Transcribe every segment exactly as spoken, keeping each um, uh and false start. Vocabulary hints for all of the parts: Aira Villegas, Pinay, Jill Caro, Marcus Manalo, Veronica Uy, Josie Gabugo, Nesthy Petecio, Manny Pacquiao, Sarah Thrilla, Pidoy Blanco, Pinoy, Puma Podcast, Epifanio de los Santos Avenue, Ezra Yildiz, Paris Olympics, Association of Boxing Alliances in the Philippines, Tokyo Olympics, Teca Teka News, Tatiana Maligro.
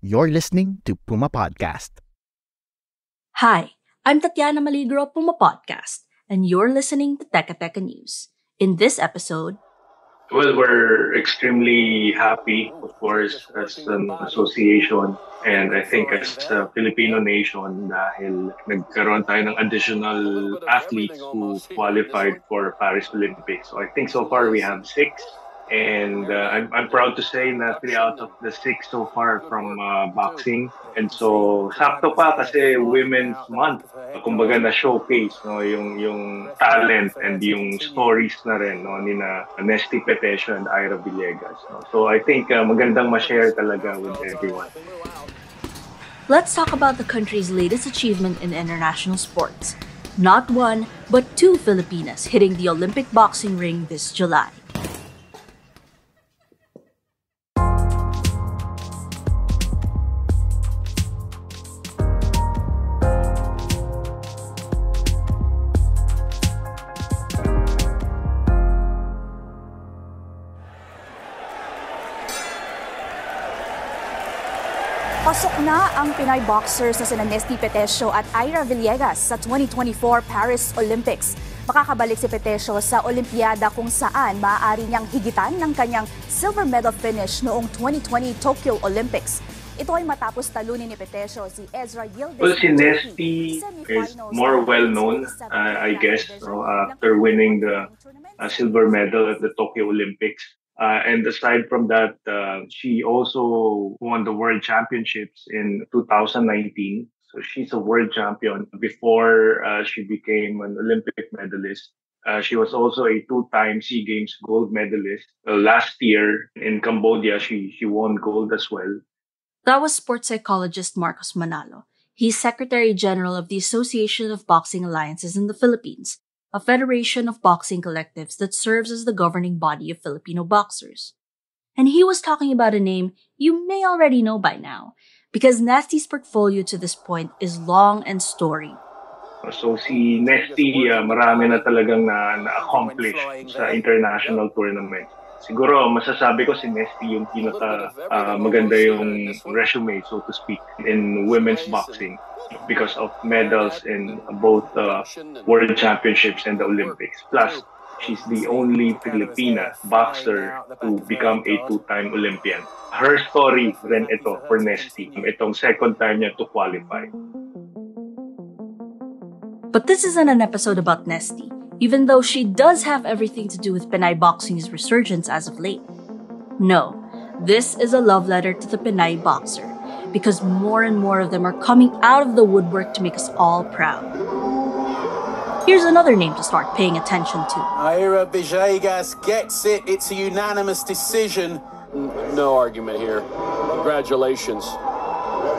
You're listening to Puma Podcast. Hi, I'm Tatiana Maligro, Puma Podcast, and you're listening to Teca Teka News. In this episode... Well, we're extremely happy, of course, as an association and I think as a Filipino nation dahil nagkaroon tayo ng additional athletes who qualified for Paris Olympics. So I think so far we have six. And uh, I'm, I'm proud to say na three out of the six so far from uh, boxing. And so, sakto pa kasi Women's Month. Kumbaga na showcase no, yung, yung talent and yung stories na rin no, ni na Nesthy Petecio and Aira Villegas. No? So I think uh, magandang ma-share talaga with everyone. Let's talk about the country's latest achievement in international sports. Not one, but two Filipinas hitting the Olympic boxing ring this July. Pasok na ang Pinay boxers na sina Nesthy Petecio at Aira Villegas sa twenty twenty-four Paris Olympics. Makakabalik si Petecio sa Olimpiada kung saan maaari niyang higitan ng kanyang silver medal finish noong twenty twenty Tokyo Olympics. Ito ay matapos talunin ni Petecio si Ezra Yildiz. Well, si Nesthy is more well-known, uh, I guess, no, after winning the uh, silver medal at the Tokyo Olympics. Uh, and aside from that, uh, she also won the World Championships in two thousand nineteen. So she's a world champion before uh, she became an Olympic medalist. Uh, she was also a two-time SEA Games gold medalist. Uh, last year in Cambodia, she, she won gold as well. That was sports psychologist Marcus Manalo. He's Secretary General of the Association of Boxing Alliances in the Philippines, a federation of boxing collectives that serves as the governing body of Filipino boxers. And he was talking about a name you may already know by now, because Nesthy's portfolio to this point is long and storied. So si Nesthy, uh, marami na talagang na, na-accomplish sa international tournament. Siguro, masasabi ko si Nesthy yung pinaka uh, maganda yung resume, so to speak, in women's boxing because of medals in both uh, World Championships and the Olympics. Plus, she's the only Filipina boxer to become a two-time Olympian. Her story rin ito for Nesthy. Itong second time niya to qualify. But this isn't an episode about Nesthy, even though she does have everything to do with Pinay boxing's resurgence as of late. No, this is a love letter to the Pinay boxer, because more and more of them are coming out of the woodwork to make us all proud. Here's another name to start paying attention to. Aira Villegas gets it. It's a unanimous decision. No argument here. Congratulations.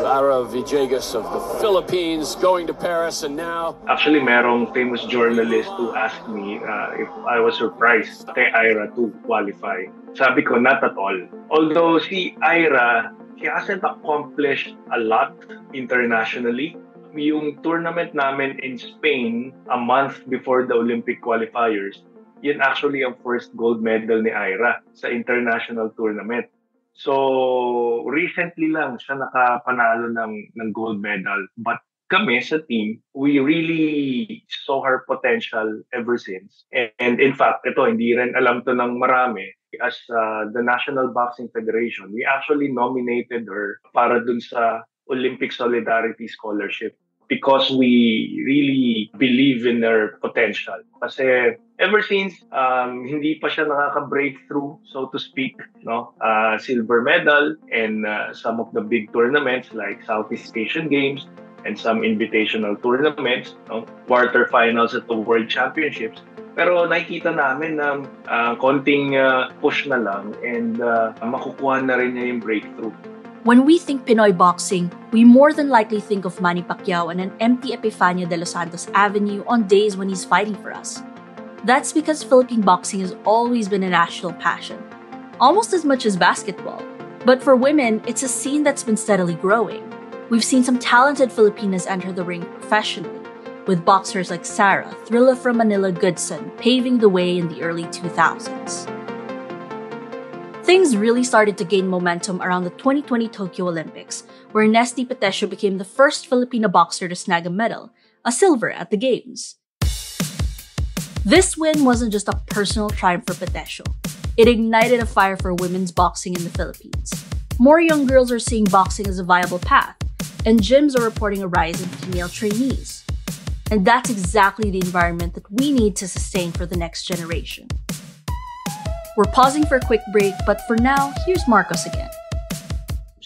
Aira Villegas of the Philippines going to Paris and now... Actually, merong famous journalist who asked me uh, if I was surprised kay Aira to qualify. Sabi ko, not at all. Although si Aira, she hasn't accomplished a lot internationally. Yung tournament namin in Spain a month before the Olympic qualifiers, yun actually ang first gold medal ni Aira sa international tournament. So, recently lang siya nakapanalo ng, ng gold medal. But kami sa team, we really saw her potential ever since. And, and in fact, ito, hindi rin alam to ng marami. As uh, the National Boxing Federation, we actually nominated her para dun sa Olympic Solidarity Scholarship because we really believe in her potential. Kasi ever since, um, hindi pa siya nakaka-breakthrough, so to speak, no? Uh, silver medal and uh, some of the big tournaments like Southeast Asian Games and some invitational tournaments, no? Quarterfinals at the World Championships. Pero nakikita namin na uh, konting uh, push na lang and uh, makukuha na rin niya yung breakthrough. When we think Pinoy boxing, we more than likely think of Manny Pacquiao and an empty Epifanio de los Santos Avenue on days when he's fighting for us. That's because Philippine boxing has always been a national passion, almost as much as basketball. But for women, it's a scene that's been steadily growing. We've seen some talented Filipinas enter the ring professionally, with boxers like Sarah Thrilla from Manila Goodson paving the way in the early two thousands. Things really started to gain momentum around the twenty twenty Tokyo Olympics, where Nesthy Petecio became the first Filipino boxer to snag a medal, a silver at the Games. This win wasn't just a personal triumph for Petecio. It ignited a fire for women's boxing in the Philippines. More young girls are seeing boxing as a viable path, and gyms are reporting a rise in female trainees. And that's exactly the environment that we need to sustain for the next generation. We're pausing for a quick break, but for now, here's Marcos again.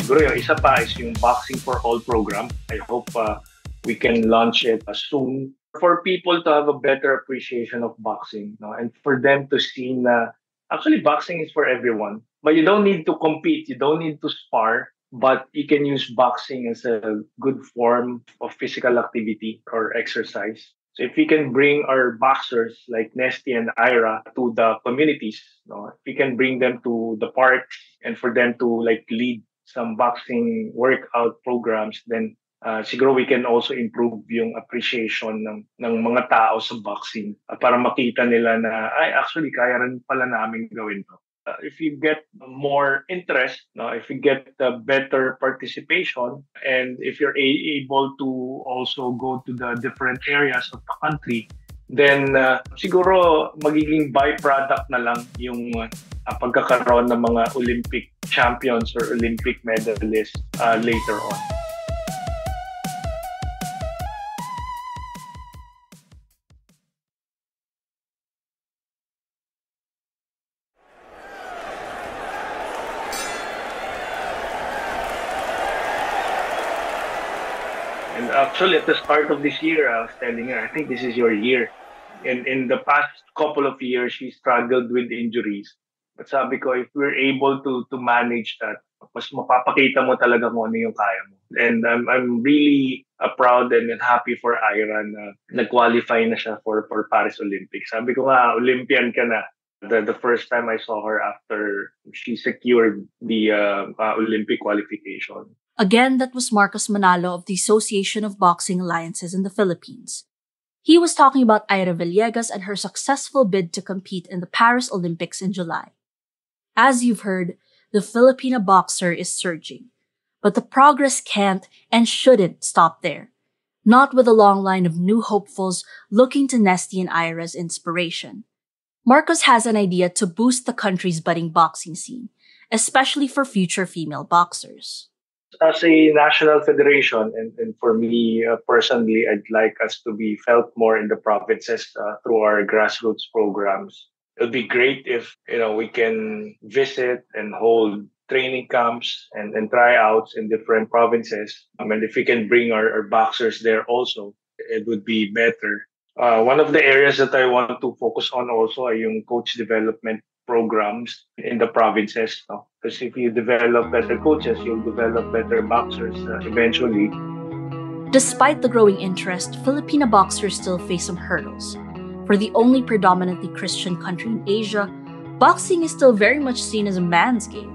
Siguro yung isa pa is yung Boxing for All program. I hope uh, we can launch it soon. For people to have a better appreciation of boxing, no? And for them to see na actually boxing is for everyone. But you don't need to compete, you don't need to spar, but you can use boxing as a good form of physical activity or exercise. So if we can bring our boxers like Nesthy and Aira to the communities, no? If we can bring them to the parks and for them to like lead some boxing workout programs, then Uh, siguro we can also improve yung appreciation ng, ng mga tao sa boxing uh, para makita nila na ay actually kaya rin pala namin gawin to. Uh, if you get more interest, no, if you get uh, better participation, and if you're a- able to also go to the different areas of the country, then uh, siguro magiging byproduct na lang yung uh, pagkakaroon ng mga Olympic champions or Olympic medalists uh, later on. Actually, at the start of this year, I was telling her, I think this is your year. And in the past couple of years, she struggled with injuries. But sabi ko, if we're able to to manage that, mas mapapakita mo talaga kung ano yung kaya mo. And I'm I'm really uh, proud and happy for Aira na nag-qualify na siya for, for Paris Olympics. Sabi ko nga, Olympian ka na. The, the first time I saw her after she secured the uh, uh, Olympic qualification. Again, that was Marcus Manalo of the Association of Boxing Alliances in the Philippines. He was talking about Aira Villegas and her successful bid to compete in the Paris Olympics in July. As you've heard, the Filipina boxer is surging. But the progress can't and shouldn't stop there. Not with a long line of new hopefuls looking to Nesthy and Aira's inspiration. Marcus has an idea to boost the country's budding boxing scene, especially for future female boxers. As a national federation, and, and for me uh, personally, I'd like us to be felt more in the provinces uh, through our grassroots programs. It would be great if you know we can visit and hold training camps and, and tryouts in different provinces. I mean, if we can bring our, our boxers there also, it would be better. Uh, one of the areas that I want to focus on also are yung coach development programs in the provinces, no? Because if you develop better coaches, you'll develop better boxers uh, eventually. Despite the growing interest, Filipina boxers still face some hurdles. For the only predominantly Christian country in Asia, boxing is still very much seen as a man's game,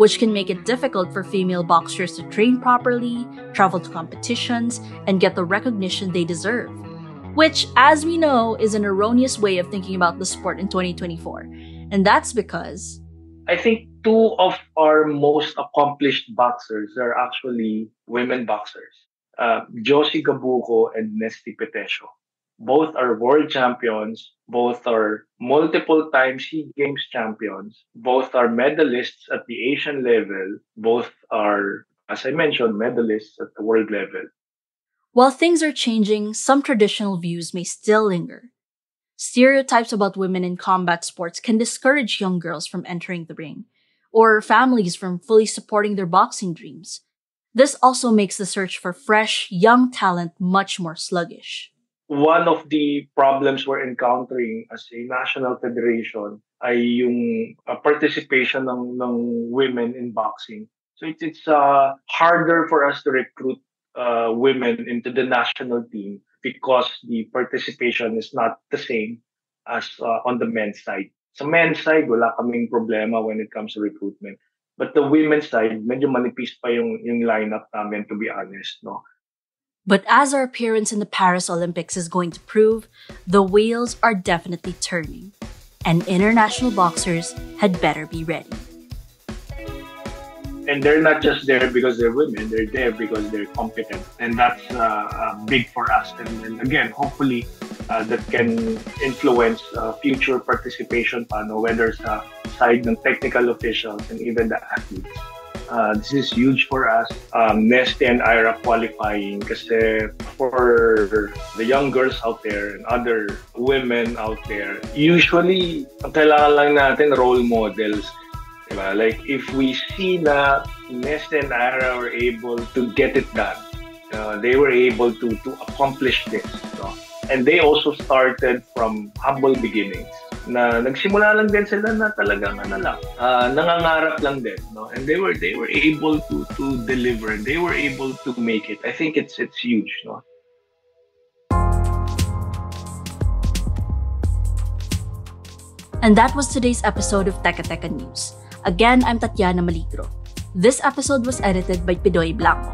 which can make it difficult for female boxers to train properly, travel to competitions, and get the recognition they deserve, which, as we know, is an erroneous way of thinking about the sport in twenty twenty-four. And that's because I think two of our most accomplished boxers are actually women boxers. Uh, Josie Gabugo and Nesthy Petecio. Both are world champions. Both are multiple time SEA Games champions. Both are medalists at the Asian level. Both are, as I mentioned, medalists at the world level. While things are changing, some traditional views may still linger. Stereotypes about women in combat sports can discourage young girls from entering the ring, or families from fully supporting their boxing dreams. This also makes the search for fresh, young talent much more sluggish. One of the problems we're encountering as a national federation ay yung uh, participation ng, ng women in boxing. So it's, it's uh, harder for us to recruit uh, women into the national team, because the participation is not the same as uh, on the men's side. Sa men's side, wala kaming problema when it comes to recruitment. But the women's side, medyo manipis pa yung, yung lineup namin, to be honest, no? But as our appearance in the Paris Olympics is going to prove, the wheels are definitely turning. And international boxers had better be ready. and they're not just there because they're women, they're there because they're competent. And that's uh, uh, big for us. And, and again, hopefully uh, that can influence uh, future participation, paano, whether sa side ng technical officials and even the athletes. Uh, this is huge for us. Um, Nesthy and Aira qualifying kasi for the young girls out there and other women out there, usually, ang kailangan lang natin role models. Diba? Like, if we see na Nesthy and Aira were able to get it done, uh, they were able to, to accomplish this. No? And they also started from humble beginnings. Na nagsimula lang din sila na talagang ano lang, uh, nangangarap lang din, no? And they were they were able to to deliver, and they were able to make it. I think it's it's huge, no? And that was today's episode of Teca Teka News. Again, I'm Tatiana Maligro. This episode was edited by Pidoy Blanco.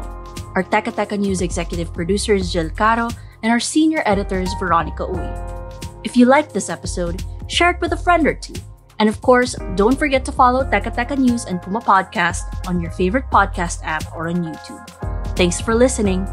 Our Teca Teka News executive producer is Jill Caro, and our senior editor is Veronica Uy. If you liked this episode, share it with a friend or two. And of course, don't forget to follow Teca Teka News and Puma Podcast on your favorite podcast app or on YouTube. Thanks for listening.